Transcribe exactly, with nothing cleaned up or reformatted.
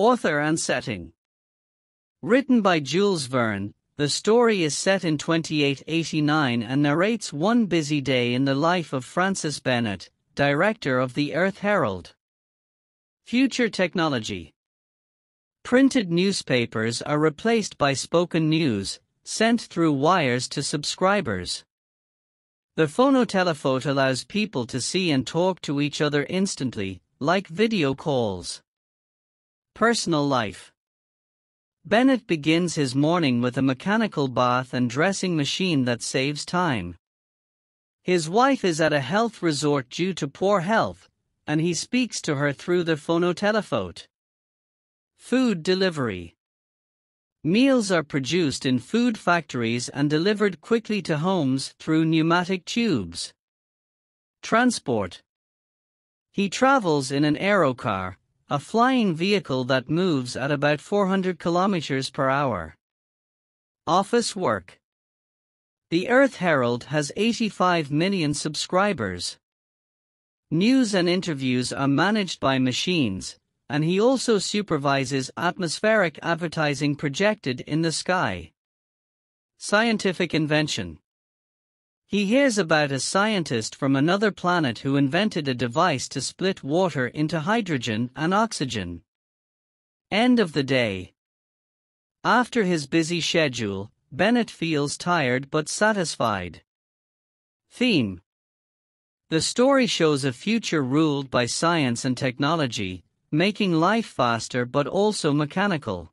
Author and setting. Written by Jules Verne, the story is set in twenty-eight eighty-nine and narrates one busy day in the life of Francis Bennett, director of the Earth Herald. Future technology. Printed newspapers are replaced by spoken news, sent through wires to subscribers. The phonotelephote allows people to see and talk to each other instantly, like video calls. Personal life. Bennett begins his morning with a mechanical bath and dressing machine that saves time. His wife is at a health resort due to poor health, and he speaks to her through the phonotelephote. Food delivery. Meals are produced in food factories and delivered quickly to homes through pneumatic tubes. Transport. He travels in an aero-car, a flying vehicle that moves at about four hundred kilometers per hour. Office work. The Earth Herald has eighty-five million subscribers. News and interviews are managed by machines, and he also supervises atmospheric advertising projected in the sky. Scientific invention. He hears about a scientist from another planet who invented a device to split water into hydrogen and oxygen. End of the day. After his busy schedule, Bennett feels tired but satisfied. Theme. The story shows a future ruled by science and technology, making life faster but also mechanical.